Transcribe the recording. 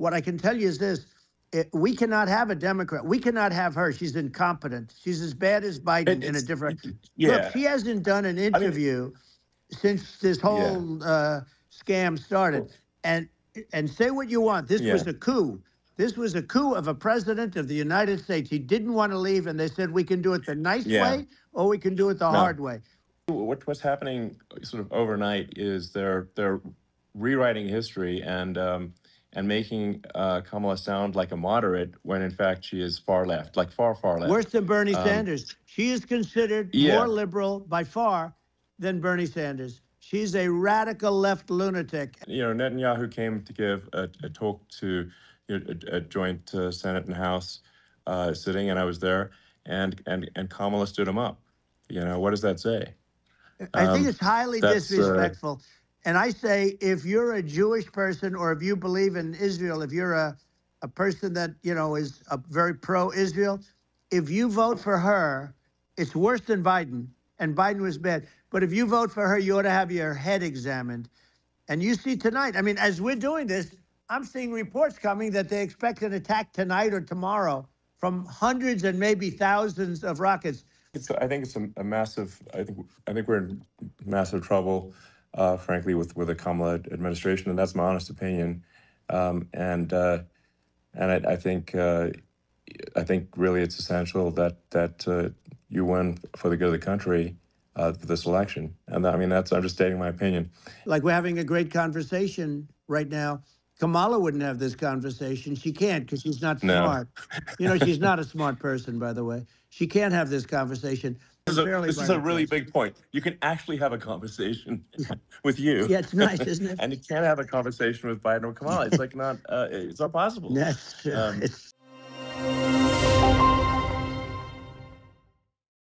What I can tell you is this. We cannot have a Democrat. We cannot have her. She's incompetent. She's as bad as Biden in a different... Yeah. Look, she hasn't done an interview since this whole scam started. And say what you want. This was a coup. This was a coup of a president of the United States. He didn't want to leave, and they said, we can do it the nice way or we can do it the hard way. What's happening sort of overnight is they're rewriting history and making Kamala sound like a moderate when, in fact, she is far left, like far, far left. Worse than Bernie Sanders. She is considered more liberal by far than Bernie Sanders. She's a radical left lunatic. You know, Netanyahu came to give a talk to a joint Senate and House sitting, and I was there, and Kamala stood him up. You know, what does that say? I think it's highly disrespectful. And I say, if you're a Jewish person or if you believe in Israel, if you're a person that, you know, is very pro-Israel, if you vote for her, it's worse than Biden. And Biden was bad. But if you vote for her, you ought to have your head examined. And you see tonight, I mean, as we're doing this, I'm seeing reports coming that they expect an attack tonight or tomorrow from hundreds and maybe thousands of rockets. I think it's a massive, I think we're in massive trouble. Frankly, with the Kamala administration, and that's my honest opinion. And I think really it's essential that you win for the good of the country for this election. And I mean, I'm just stating my opinion. Like we're having a great conversation right now. Kamala wouldn't have this conversation. She can't because she's not smart. You know, she's not a smart person, by the way. She can't have this conversation. This is a really big point. You can actually have a conversation with you. Yeah, it's nice, isn't it? And you can't have a conversation with Biden or Kamala. It's like not. It's not possible. That's true.